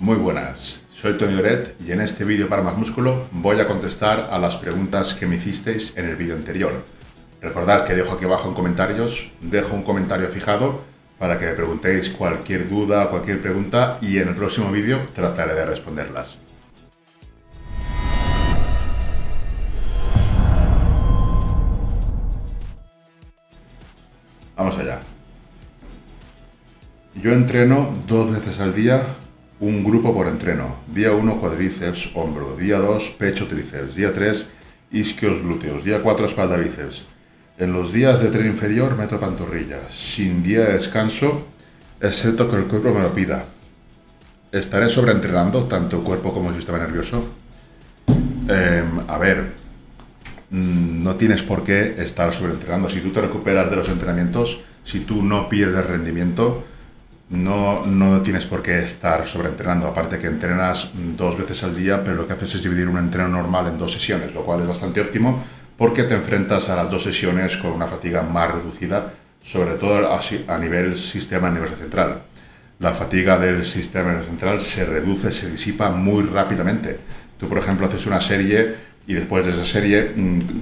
Muy buenas, soy Toni Lloret y en este vídeo para más músculo voy a contestar a las preguntas que me hicisteis en el vídeo anterior. Recordad que dejo aquí abajo en comentarios, dejo un comentario fijado para que me preguntéis cualquier duda, cualquier pregunta y en el próximo vídeo trataré de responderlas. Vamos allá. Yo entreno 2 veces al día. Un grupo por entreno. Día 1 cuadríceps, hombro. Día 2 pecho, tríceps. Día 3 isquios, glúteos. Día 4 espalda, bíceps. En los días de tren inferior meto pantorrilla. Sin día de descanso, excepto que el cuerpo me lo pida. ¿Estaré sobreentrenando tanto cuerpo como el sistema nervioso? No tienes por qué estar sobreentrenando. Si tú te recuperas de los entrenamientos, si tú no pierdes rendimiento, no tienes por qué estar sobreentrenando. Aparte que entrenas 2 veces al día, pero lo que haces es dividir un entreno normal en 2 sesiones, lo cual es bastante óptimo porque te enfrentas a las 2 sesiones con una fatiga más reducida, sobre todo a nivel sistema nervioso central. La fatiga del sistema nervioso central se reduce, se disipa muy rápidamente. Tú, por ejemplo, haces una serie y después de esa serie,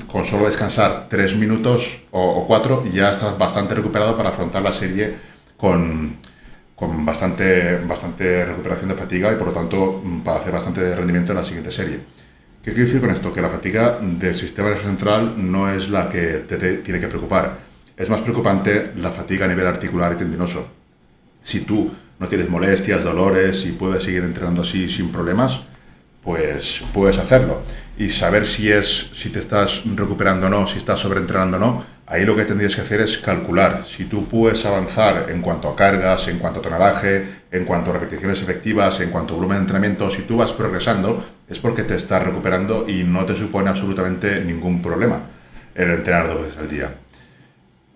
con solo descansar 3 minutos o 4, ya estás bastante recuperado para afrontar la serie con bastante recuperación de fatiga y por lo tanto para hacer bastante rendimiento en la siguiente serie. ¿Qué quiero decir con esto? Que la fatiga del sistema nervioso central no es la que te tiene que preocupar. Es más preocupante la fatiga a nivel articular y tendinoso. Si tú no tienes molestias, dolores y puedes seguir entrenando así sin problemas, pues puedes hacerlo. Y saber si te estás recuperando o no, si estás sobreentrenando o no, ahí lo que tendrías que hacer es calcular. Si tú puedes avanzar en cuanto a cargas, en cuanto a tonelaje, en cuanto a repeticiones efectivas, en cuanto a volumen de entrenamiento, si tú vas progresando, es porque te estás recuperando y no te supone absolutamente ningún problema el entrenar 2 veces al día.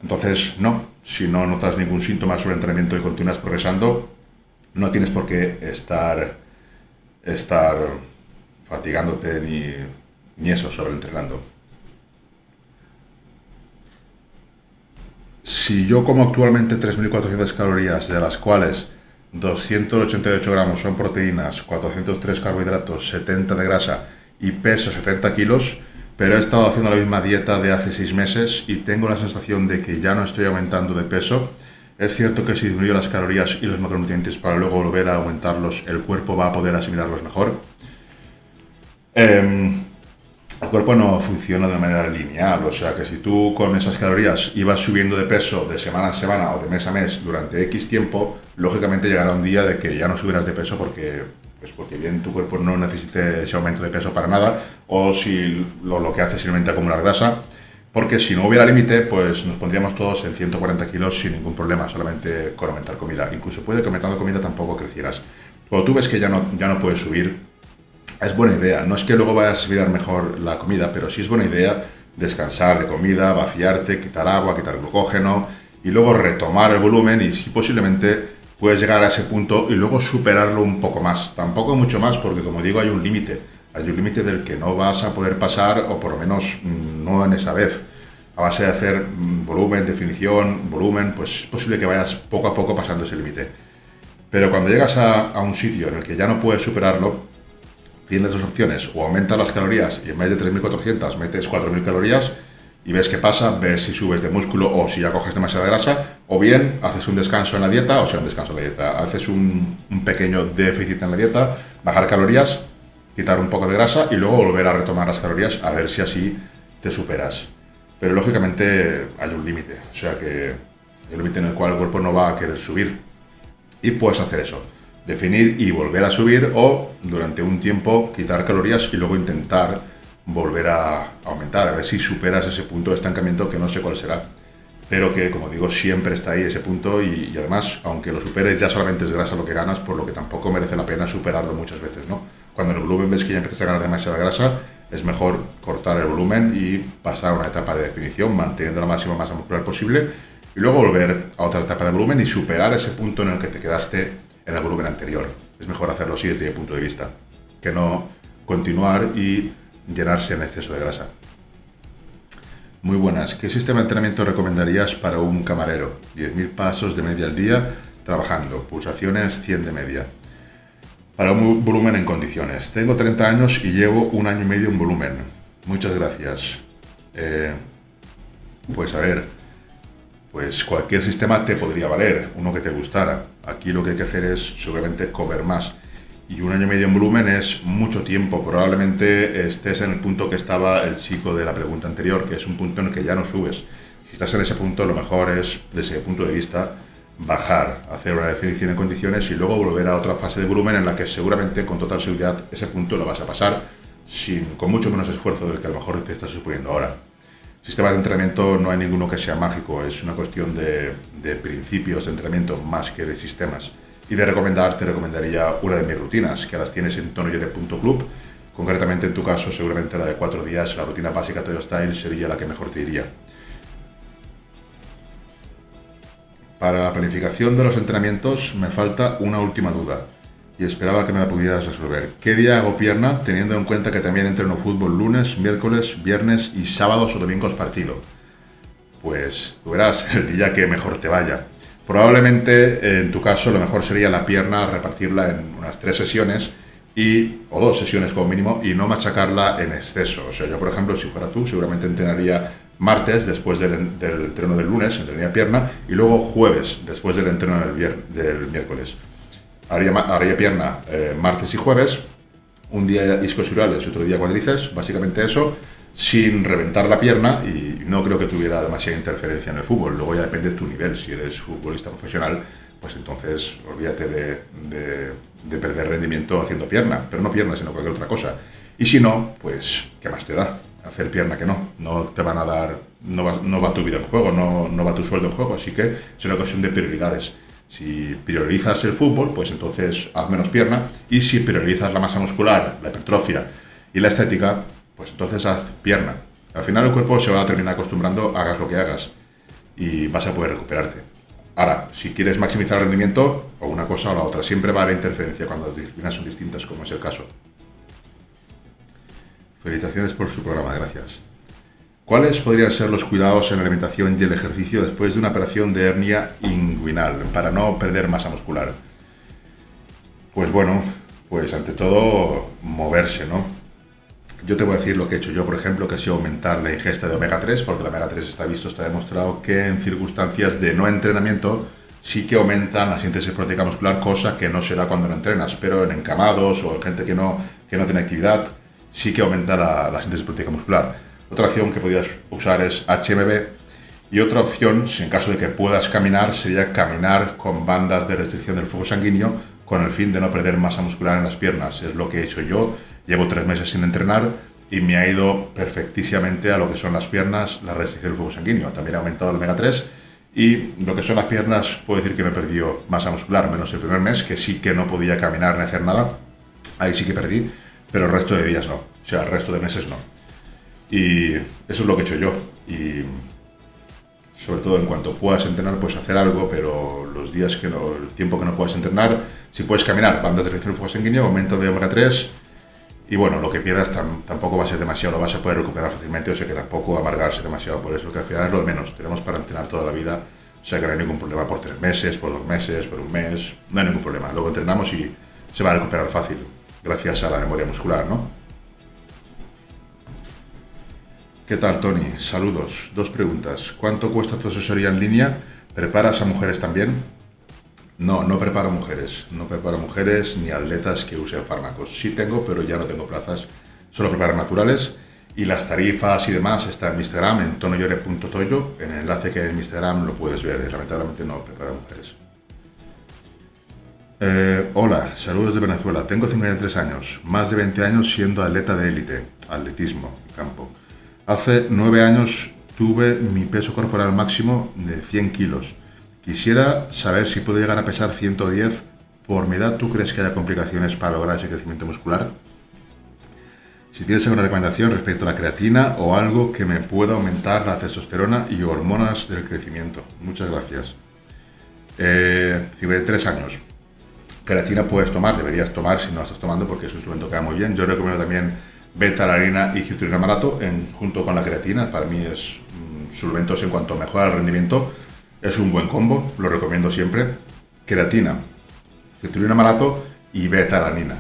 Entonces, si no notas ningún síntoma sobre entrenamiento y continúas progresando, no tienes por qué estar fatigándote ni eso, sobreentrenando. Si yo como actualmente 3.400 calorías, de las cuales 288 gramos son proteínas, 403 carbohidratos, 70 de grasa y peso 70 kilos, pero he estado haciendo la misma dieta de hace 6 meses y tengo la sensación de que ya no estoy aumentando de peso, es cierto que si disminuyo las calorías y los macronutrientes para luego volver a aumentarlos, el cuerpo va a poder asimilarlos mejor. El cuerpo no funciona de manera lineal, o sea que si tú con esas calorías ibas subiendo de peso de semana a semana o de mes a mes durante X tiempo, lógicamente llegará un día de que ya no subirás de peso porque bien tu cuerpo no necesite ese aumento de peso para nada, o si lo que hace es simplemente acumular grasa, porque si no hubiera límite, pues nos pondríamos todos en 140 kilos sin ningún problema, solamente con aumentar comida. Incluso puede que aumentando comida tampoco crecieras. Cuando tú ves que ya no puedes subir, es buena idea, no es que luego vayas a mirar mejor la comida, pero sí es buena idea descansar de comida, vaciarte, quitar agua, quitar glucógeno y luego retomar el volumen y si posiblemente puedes llegar a ese punto y luego superarlo un poco más. Tampoco mucho más porque, como digo, hay un límite del que no vas a poder pasar o por lo menos no en esa vez. A base de hacer volumen, definición, volumen, pues es posible que vayas poco a poco pasando ese límite. Pero cuando llegas a un sitio en el que ya no puedes superarlo, tienes 2 opciones, o aumentas las calorías y en vez de 3.400 metes 4.000 calorías y ves qué pasa, ves si subes de músculo o si ya coges demasiada grasa, o bien haces un descanso en la dieta, haces un pequeño déficit en la dieta, bajar calorías, quitar un poco de grasa y luego volver a retomar las calorías a ver si así te superas. Pero lógicamente hay un límite, o sea que el límite en el cual el cuerpo no va a querer subir y puedes hacer eso. Definir y volver a subir o durante un tiempo quitar calorías y luego intentar volver a aumentar, a ver si superas ese punto de estancamiento que no sé cuál será, pero que, como digo, siempre está ahí ese punto y además, aunque lo superes, ya solamente es grasa lo que ganas, por lo que tampoco merece la pena superarlo muchas veces, ¿no? Cuando en el volumen ves que ya empiezas a ganar demasiada grasa, es mejor cortar el volumen y pasar a una etapa de definición manteniendo la máxima masa muscular posible y luego volver a otra etapa de volumen y superar ese punto en el que te quedaste en el volumen anterior. Es mejor hacerlo así desde mi punto de vista, que no continuar y llenarse en exceso de grasa. Muy buenas. ¿Qué sistema de entrenamiento recomendarías para un camarero? 10.000 pasos de media al día trabajando, pulsaciones 100 de media. para un volumen en condiciones. Tengo 30 años y llevo un año y medio en volumen. Muchas gracias. Pues a ver, pues cualquier sistema te podría valer, uno que te gustara. Aquí lo que hay que hacer es seguramente comer más. Y un año y medio en volumen es mucho tiempo. Probablemente estés en el punto que estaba el chico de la pregunta anterior, que es un punto en el que ya no subes. Si estás en ese punto, lo mejor es, desde el punto de vista, bajar, hacer una definición en condiciones y luego volver a otra fase de volumen en la que seguramente, con total seguridad, ese punto lo vas a pasar con mucho menos esfuerzo del que a lo mejor te estás suponiendo ahora. Sistemas de entrenamiento no hay ninguno que sea mágico, es una cuestión de principios de entrenamiento más que de sistemas. Y de recomendar, te recomendaría una de mis rutinas, que las tienes en tonoyere.club. Concretamente, en tu caso, seguramente la de 4 días, la rutina básica Toyo Style, sería la que mejor te iría. Para la planificación de los entrenamientos me falta una última duda y esperaba que me la pudieras resolver. ¿Qué día hago pierna, teniendo en cuenta que también entreno fútbol lunes, miércoles, viernes y sábados o domingos partido? Pues tú verás el día que mejor te vaya. Probablemente en tu caso lo mejor sería la pierna repartirla en unas 3 sesiones o 2 sesiones como mínimo y no machacarla en exceso. O sea, yo por ejemplo, si fuera tú, seguramente entrenaría martes después del entreno del lunes, entrenaría pierna, y luego jueves después del entreno del miércoles. Haría pierna martes y jueves, un día isquiotibiales y otro día cuádriceps, básicamente eso, sin reventar la pierna, y no creo que tuviera demasiada interferencia en el fútbol. Luego ya depende de tu nivel, si eres futbolista profesional, pues entonces olvídate de perder rendimiento haciendo pierna, pero no pierna, sino cualquier otra cosa. Y si no, pues ¿qué más te da? Hacer pierna que no te van a dar, no va tu vida en juego, no va tu sueldo en juego, así que es una cuestión de prioridades. Si priorizas el fútbol, pues entonces haz menos pierna, y si priorizas la masa muscular, la hipertrofia y la estética, pues entonces haz pierna. Al final el cuerpo se va a terminar acostumbrando, hagas lo que hagas, y vas a poder recuperarte. Ahora, si quieres maximizar el rendimiento, o una cosa o la otra, siempre va a haber interferencia cuando las disciplinas son distintas, como es el caso. Felicitaciones por su programa, gracias. ¿Cuáles podrían ser los cuidados en la alimentación y el ejercicio después de una operación de hernia inguinal para no perder masa muscular? Pues bueno, pues ante todo moverse, ¿no? Yo te voy a decir lo que he hecho yo, por ejemplo, que ha sido aumentar la ingesta de omega 3, porque la omega 3 está demostrado que en circunstancias de no entrenamiento sí que aumentan la síntesis proteica muscular, cosa que no se da cuando no entrenas, pero en encamados o en gente que no tiene actividad, sí que aumenta la síntesis proteica muscular. Otra opción que podrías usar es HMB, y otra opción, si en caso de que puedas caminar, sería caminar con bandas de restricción del flujo sanguíneo con el fin de no perder masa muscular en las piernas. Es lo que he hecho yo, llevo 3 meses sin entrenar y me ha ido perfectísimamente a lo que son las piernas, la restricción del flujo sanguíneo. También ha aumentado el omega 3 y lo que son las piernas, puedo decir que me he perdido masa muscular, menos el primer mes, que sí que no podía caminar ni hacer nada, ahí sí que perdí. Pero el resto de días no, o sea, el resto de meses no. Y eso es lo que he hecho yo. Y sobre todo en cuanto puedas entrenar, pues hacer algo, pero los días que no, el tiempo que no puedas entrenar, si puedes caminar, bandas de restricción del flujo sanguíneo, aumento de omega 3, y bueno, lo que pierdas tampoco va a ser demasiado, lo vas a poder recuperar fácilmente, o sea que tampoco amargarse demasiado por eso, que al final es lo de menos, tenemos para entrenar toda la vida, o sea que no hay ningún problema por 3 meses, por 2 meses, por 1 mes, no hay ningún problema, luego entrenamos y se va a recuperar fácil. Gracias a la memoria muscular, ¿no? ¿Qué tal, Toni? Saludos. 2 preguntas. ¿Cuánto cuesta tu asesoría en línea? ¿Preparas a mujeres también? No, no preparo mujeres. No preparo mujeres ni atletas que usen fármacos. Sí tengo, pero ya no tengo plazas. Solo preparo naturales. Y las tarifas y demás están en mi Instagram, en tonoyore.toyo. En el enlace que hay en mi Instagram lo puedes ver. Lamentablemente no preparo mujeres. Hola, saludos de Venezuela. Tengo 53 años, más de 20 años siendo atleta de élite, atletismo, campo. Hace 9 años tuve mi peso corporal máximo de 100 kilos. Quisiera saber si puedo llegar a pesar 110 por mi edad. ¿Tú crees que haya complicaciones para lograr ese crecimiento muscular? Si tienes alguna recomendación respecto a la creatina o algo que me pueda aumentar la testosterona y hormonas del crecimiento. Muchas gracias. 53 años. Creatina puedes tomar, deberías tomar si no la estás tomando, porque es un suplemento que va muy bien. Yo recomiendo también beta-alanina y citrullinamalato junto con la creatina. Para mí es suplementos en cuanto mejora el rendimiento. Es un buen combo, lo recomiendo siempre. Creatina, citrullinamalato y beta-alanina,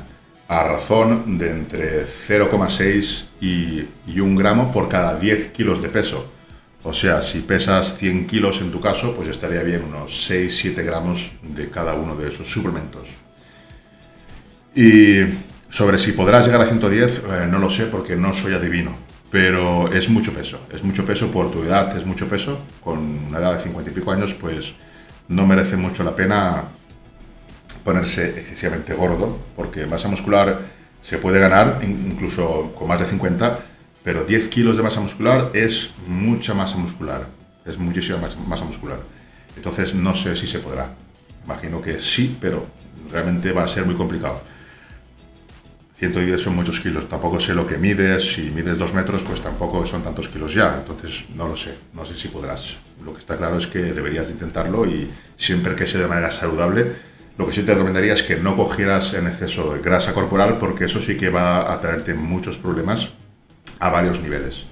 a razón de entre 0,6 y 1 gramo por cada 10 kilos de peso. O sea, si pesas 100 kilos en tu caso, pues estaría bien unos 6-7 gramos de cada uno de esos suplementos. Y sobre si podrás llegar a 110, no lo sé porque no soy adivino, pero es mucho peso por tu edad, es mucho peso. Con una edad de 50 y pico años, pues no merece mucho la pena ponerse excesivamente gordo, porque masa muscular se puede ganar incluso con más de 50, pero 10 kilos de masa muscular es mucha masa muscular, es muchísima masa muscular. Entonces no sé si se podrá, imagino que sí, pero realmente va a ser muy complicado. 110 son muchos kilos, tampoco sé lo que mides, si mides 2 metros pues tampoco son tantos kilos ya, entonces no lo sé, no sé si podrás. Lo que está claro es que deberías de intentarlo y siempre que sea de manera saludable. Lo que sí te recomendaría es que no cogieras en exceso de grasa corporal, porque eso sí que va a traerte muchos problemas a varios niveles.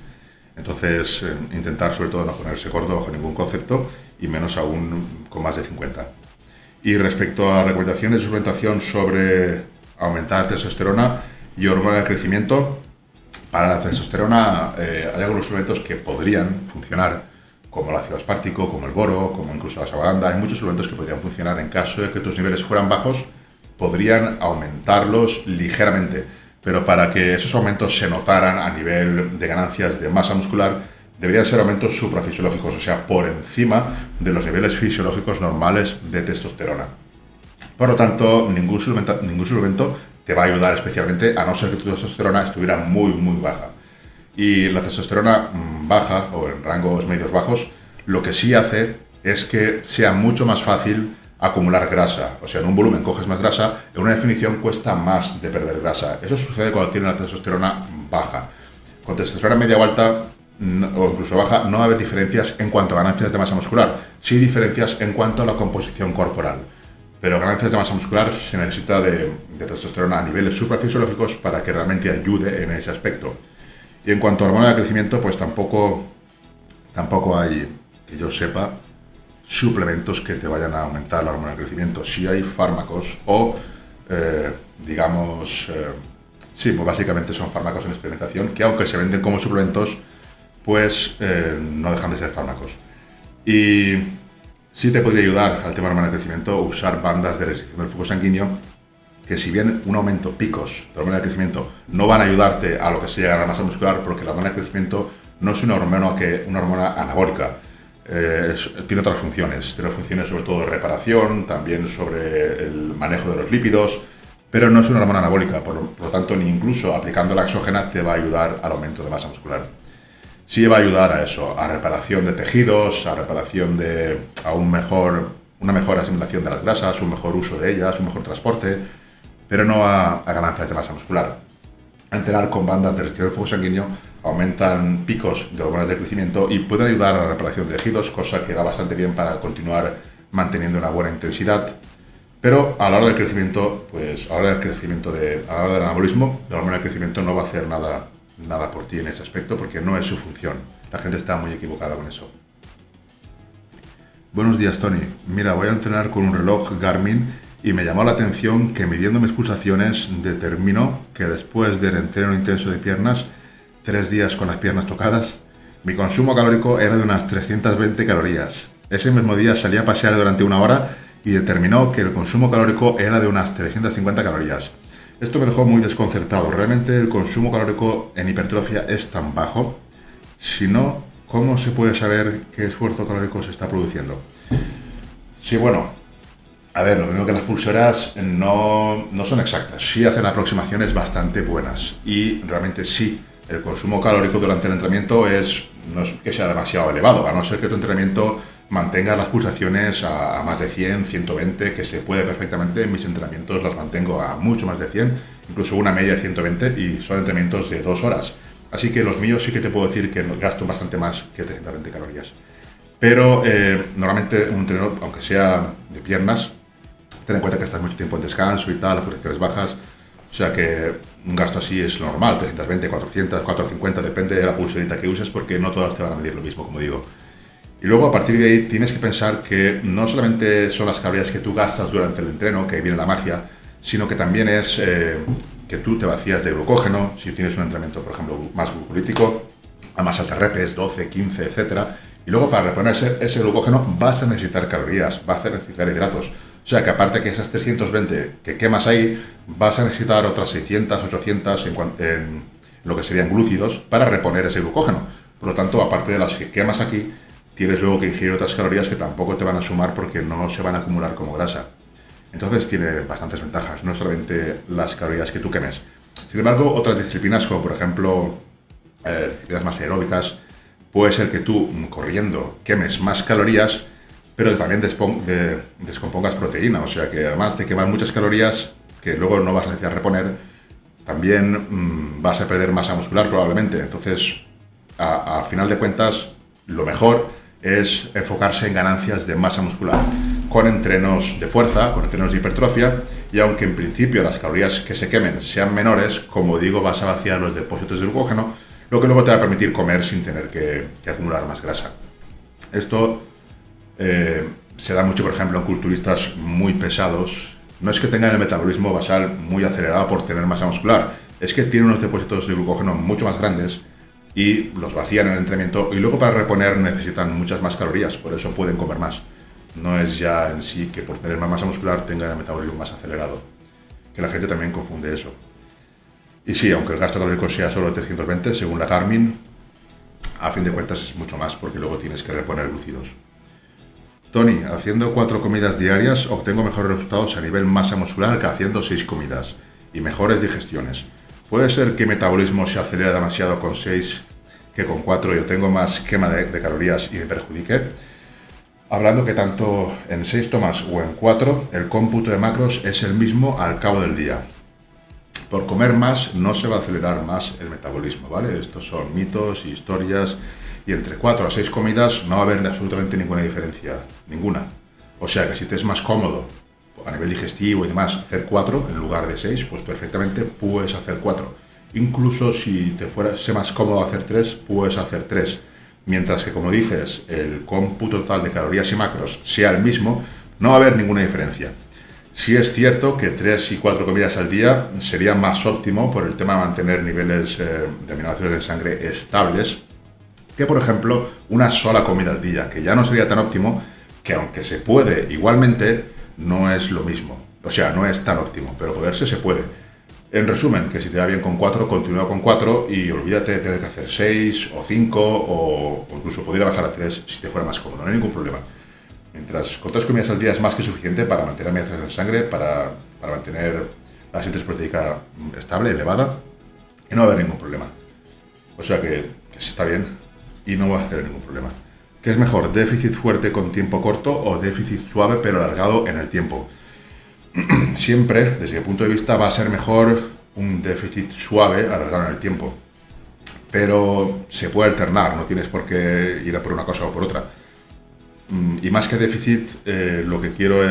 Entonces, intentar sobre todo no ponerse gordo bajo ningún concepto y menos aún con más de 50. Y respecto a recomendaciones de suplementación sobre aumentar testosterona y hormona del crecimiento, para la testosterona hay algunos suplementos que podrían funcionar, como el ácido aspartico, como el boro, como incluso la sabaganda. Hay muchos suplementos que podrían funcionar en caso de que tus niveles fueran bajos, podrían aumentarlos ligeramente, pero para que esos aumentos se notaran a nivel de ganancias de masa muscular, deberían ser aumentos suprafisiológicos, o sea, por encima de los niveles fisiológicos normales de testosterona. Por lo tanto, ningún suplemento te va a ayudar especialmente, a no ser que tu testosterona estuviera muy, muy baja. Y la testosterona baja o en rangos medios bajos, lo que sí hace es que sea mucho más fácil acumular grasa. O sea, en un volumen coges más grasa, en una definición cuesta más de perder grasa. Eso sucede cuando tienes la testosterona baja. Con testosterona media o alta, o incluso baja, no va a haber diferencias en cuanto a ganancias de masa muscular. Sí diferencias en cuanto a la composición corporal. Pero ganancias de masa muscular se necesita de testosterona a niveles suprafisiológicos para que realmente ayude en ese aspecto. Y en cuanto a hormona de crecimiento, pues tampoco hay, que yo sepa, suplementos que te vayan a aumentar la hormona de crecimiento. Sí hay fármacos o, sí, pues básicamente son fármacos en experimentación que, aunque se venden como suplementos, pues no dejan de ser fármacos. Y sí te podría ayudar al tema de hormona de crecimiento usar bandas de restricción del flujo sanguíneo, que si bien un aumento, picos de hormona de crecimiento, no van a ayudarte a lo que se llega a la masa muscular, porque la hormona de crecimiento no es una hormona anabólica, tiene otras funciones, sobre todo de reparación, también sobre el manejo de los lípidos, pero no es una hormona anabólica, por lo tanto, ni incluso aplicando la exógena te va a ayudar al aumento de masa muscular. Sí va a ayudar a eso, a reparación de tejidos, a reparación de una mejor asimilación de las grasas, un mejor uso de ellas, un mejor transporte, pero no a ganancias de masa muscular. Entrenar con bandas de restricción del flujo sanguíneo aumentan picos de hormonas de crecimiento y pueden ayudar a la reparación de tejidos, cosa que va bastante bien para continuar manteniendo una buena intensidad. Pero a la hora del crecimiento, pues a la hora del anabolismo, la hormona de crecimiento no va a hacer nada por ti en ese aspecto, porque no es su función. La gente está muy equivocada con eso. Buenos días, Toni. Mira, voy a entrenar con un reloj Garmin y me llamó la atención que midiendo mis pulsaciones determinó que después del entreno intenso de piernas, 3 días con las piernas tocadas, mi consumo calórico era de unas 320 calorías. Ese mismo día salí a pasear durante 1 hora y determinó que el consumo calórico era de unas 350 calorías. Esto me dejó muy desconcertado. ¿Realmente el consumo calórico en hipertrofia es tan bajo? Si no, ¿cómo se puede saber qué esfuerzo calórico se está produciendo? Sí, bueno, a ver, lo mismo que las pulseras no son exactas, sí hacen aproximaciones bastante buenas y realmente sí, el consumo calórico durante el entrenamiento no es que sea demasiado elevado, a no ser que tu entrenamiento mantenga las pulsaciones a más de 100, 120, que se puede perfectamente. En mis entrenamientos las mantengo a mucho más de 100, incluso una media de 120, y son entrenamientos de 2 horas. Así que los míos sí que te puedo decir que gasto bastante más que 320 calorías. Pero normalmente un entrenador, aunque sea de piernas, ten en cuenta que estás mucho tiempo en descanso y tal, las pulsaciones bajas, o sea que un gasto así es normal, 320, 400, 450, depende de la pulserita que uses, porque no todas te van a medir lo mismo, como digo. Y luego a partir de ahí tienes que pensar que no solamente son las calorías que tú gastas durante el entreno, que ahí viene la magia, sino que también es que tú te vacías de glucógeno, si tienes un entrenamiento, por ejemplo, más glucolítico, a más altas repes, 12, 15, etcétera. Y luego para reponer ese glucógeno vas a necesitar calorías, vas a necesitar hidratos. O sea que aparte que esas 320 que quemas ahí, vas a necesitar otras 600, 800 en lo que serían glúcidos para reponer ese glucógeno. Por lo tanto, aparte de las que quemas aquí, tienes luego que ingerir otras calorías que tampoco te van a sumar porque no se van a acumular como grasa. Entonces tiene bastantes ventajas, no solamente las calorías que tú quemes. Sin embargo, otras disciplinas como por ejemplo disciplinas más aeróbicas, puede ser que tú corriendo quemes más calorías, pero también descompongas proteína, o sea que además de quemar muchas calorías que luego no vas a necesitar reponer, también vas a perder masa muscular probablemente. Entonces, al final de cuentas, lo mejor es enfocarse en ganancias de masa muscular con entrenos de fuerza, con entrenos de hipertrofia, y aunque en principio las calorías que se quemen sean menores, como digo, vas a vaciar los depósitos de glucógeno, lo que luego te va a permitir comer sin tener que acumular más grasa. Esto se da mucho, por ejemplo, en culturistas muy pesados. No es que tengan el metabolismo basal muy acelerado por tener masa muscular, es que tienen unos depósitos de glucógeno mucho más grandes y los vacían en el entrenamiento, y luego para reponer necesitan muchas más calorías, por eso pueden comer más. No es ya en sí que por tener más masa muscular tengan el metabolismo más acelerado, que la gente también confunde eso. Y sí, aunque el gasto calórico sea solo 320, según la Garmin, a fin de cuentas es mucho más porque luego tienes que reponer glúcidos. Toni, haciendo 4 comidas diarias obtengo mejores resultados a nivel masa muscular que haciendo 6 comidas y mejores digestiones. ¿Puede ser que mi metabolismo se acelere demasiado con 6 que con 4 y obtengo más quema de calorías y me perjudique? Hablando que tanto en 6 tomas o en 4 el cómputo de macros es el mismo al cabo del día. Por comer más no se va a acelerar más el metabolismo, ¿vale? Estos son mitos y historias. Y entre 4 a 6 comidas no va a haber absolutamente ninguna diferencia, ninguna. O sea que si te es más cómodo a nivel digestivo y demás hacer 4 en lugar de 6, pues perfectamente puedes hacer 4. Incluso si te fuese más cómodo hacer 3, puedes hacer 3. Mientras que, como dices, el cómputo total de calorías y macros sea el mismo, no va a haber ninguna diferencia. Sí es cierto que 3 y 4 comidas al día sería más óptimo por el tema de mantener niveles de aminoácidos en sangre estables, que por ejemplo una sola comida al día, que ya no sería tan óptimo, que aunque se puede igualmente, no es lo mismo. O sea, no es tan óptimo, pero poderse se puede. En resumen, que si te va bien con 4, continúa con 4 y olvídate de tener que hacer 6 o 5 o incluso podría bajar a 3 si te fuera más cómodo, no hay ningún problema. Mientras con 3 comidas al día es más que suficiente para mantener aminoácidos en sangre, para mantener la síntesis proteica estable, elevada, y no va a haber ningún problema. O sea que está bien. Y no vas a tener ningún problema. ¿Qué es mejor, déficit fuerte con tiempo corto o déficit suave pero alargado en el tiempo? Siempre, desde mi punto de vista, va a ser mejor un déficit suave alargado en el tiempo. Pero se puede alternar, no tienes por qué ir a por una cosa o por otra. Y más que déficit, lo que quiero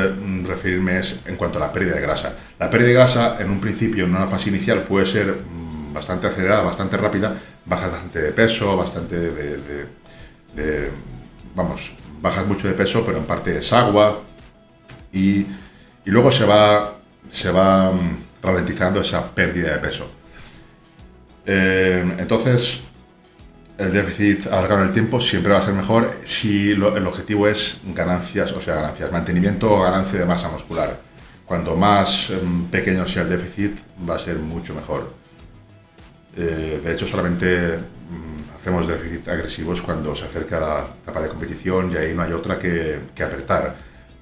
referirme es en cuanto a la pérdida de grasa. La pérdida de grasa, en un principio, en una fase inicial, puede ser bastante acelerada, bastante rápida, bajas bastante de peso, vamos, bajas mucho de peso, pero en parte es agua, y luego se va ralentizando esa pérdida de peso. Entonces, el déficit alargado en el tiempo siempre va a ser mejor si el objetivo es ganancias, o sea, mantenimiento o ganancia de masa muscular. Cuando más pequeño sea el déficit, va a ser mucho mejor. De hecho, solamente hacemos déficit agresivos cuando se acerca la etapa de competición y ahí no hay otra que apretar.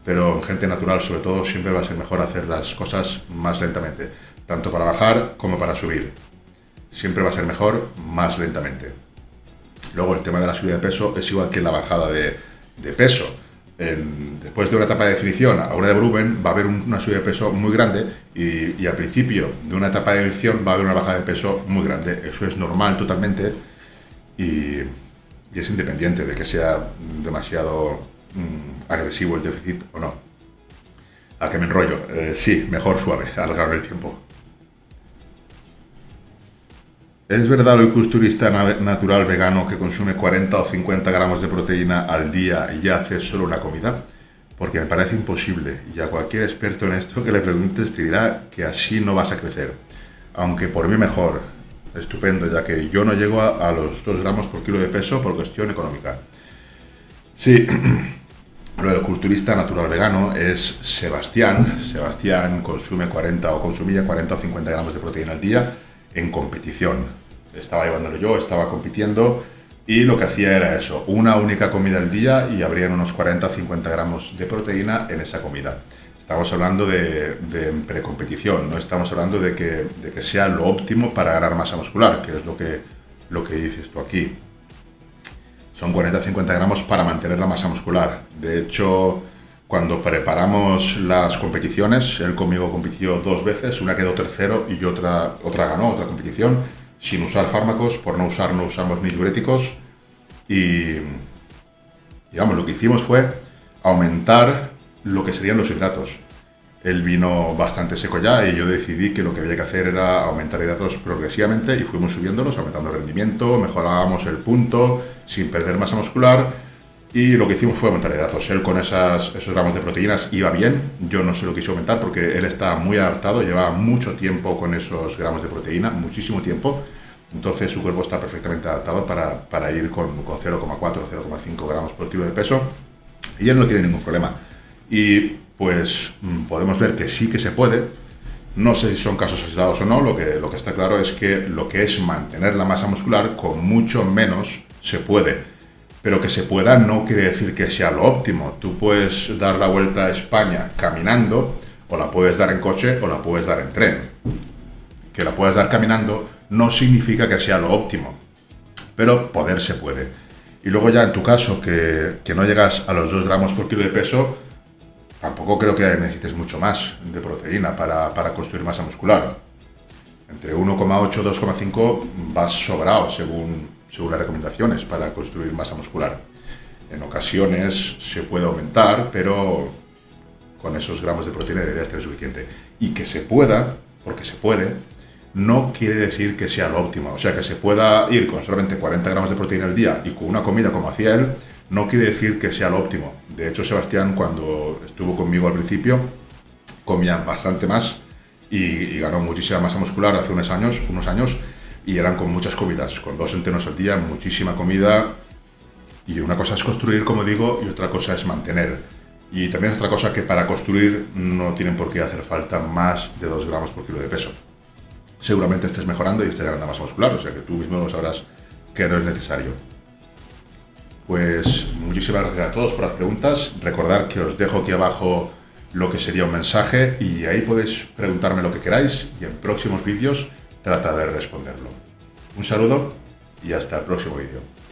Pero en gente natural, sobre todo, siempre va a ser mejor hacer las cosas más lentamente, tanto para bajar como para subir. Siempre va a ser mejor más lentamente. Luego, el tema de la subida de peso es igual que la bajada de peso. Después de una etapa de definición a una de volumen va a haber una subida de peso muy grande y al principio de una etapa de definición va a haber una bajada de peso muy grande. Eso es normal totalmente y es independiente de que sea demasiado agresivo el déficit o no. ¿A qué me enrollo? Sí, mejor suave, alargar el tiempo. ¿Es verdad el culturista natural vegano que consume 40 o 50 gramos de proteína al día y ya hace solo una comida? porque me parece imposible, y a cualquier experto en esto que le preguntes te dirá que así no vas a crecer, aunque por mí mejor, estupendo, ya que yo no llego a los 2 gramos por kilo de peso por cuestión económica. Sí, lo del culturista natural vegano es Sebastián. Sebastián consume 40 o consumía 40 o 50 gramos de proteína al día en competición. Estaba llevándolo yo, estaba compitiendo, y lo que hacía era eso, una única comida al día, y habrían unos 40 o 50 gramos de proteína en esa comida. Estamos hablando de precompetición, no estamos hablando de que sea lo óptimo para ganar masa muscular, que es lo que dices tú aquí. Son 40-50 gramos para mantener la masa muscular. De hecho, cuando preparamos las competiciones, él conmigo compitió 2 veces, una quedó tercero y otra ganó, otra competición, sin usar fármacos, por no usamos ni diuréticos, y digamos, lo que hicimos fue aumentar lo que serían los hidratos. Él vino bastante seco ya y yo decidí que lo que había que hacer era aumentar hidratos progresivamente, y fuimos subiéndolos, aumentando el rendimiento, mejorábamos el punto sin perder masa muscular, y lo que hicimos fue aumentar hidratos. Él con esos gramos de proteínas iba bien, yo no se lo quise aumentar porque él está muy adaptado, lleva mucho tiempo con esos gramos de proteína, muchísimo tiempo, entonces su cuerpo está perfectamente adaptado para ir con 0,4 o 0,5 gramos por kilo de peso, y él no tiene ningún problema. Y pues podemos ver que sí que se puede. No sé si son casos aislados o no, lo que está claro es que lo que es mantener la masa muscular con mucho menos se puede, pero que se pueda no quiere decir que sea lo óptimo. Tú puedes dar la vuelta a España caminando, o la puedes dar en coche, o la puedes dar en tren. Que la puedas dar caminando no significa que sea lo óptimo, pero poder se puede. Y luego ya en tu caso que no llegas a los 2 gramos por kilo de peso, tampoco creo que necesites mucho más de proteína para construir masa muscular. Entre 1,8 y 2,5 vas sobrado según las recomendaciones para construir masa muscular. En ocasiones se puede aumentar, pero con esos gramos de proteína deberías tener suficiente. Y que se pueda, porque se puede, no quiere decir que sea lo óptimo. O sea, que se pueda ir con solamente 40 gramos de proteína al día y con una comida como hacía él, no quiere decir que sea lo óptimo. De hecho, Sebastián, cuando estuvo conmigo al principio, comía bastante más y ganó muchísima masa muscular hace unos años, y eran con muchas comidas, con 2 entrenos al día, muchísima comida. Y una cosa es construir, como digo, y otra cosa es mantener. Y también otra cosa que para construir no tienen por qué hacer falta más de 2 gramos por kilo de peso. Seguramente estés mejorando y estés ganando masa muscular, o sea que tú mismo lo sabrás que no es necesario. Pues muchísimas gracias a todos por las preguntas. Recordad que os dejo aquí abajo lo que sería un mensaje, y ahí podéis preguntarme lo que queráis, y en próximos vídeos trataré de responderlo. Un saludo y hasta el próximo vídeo.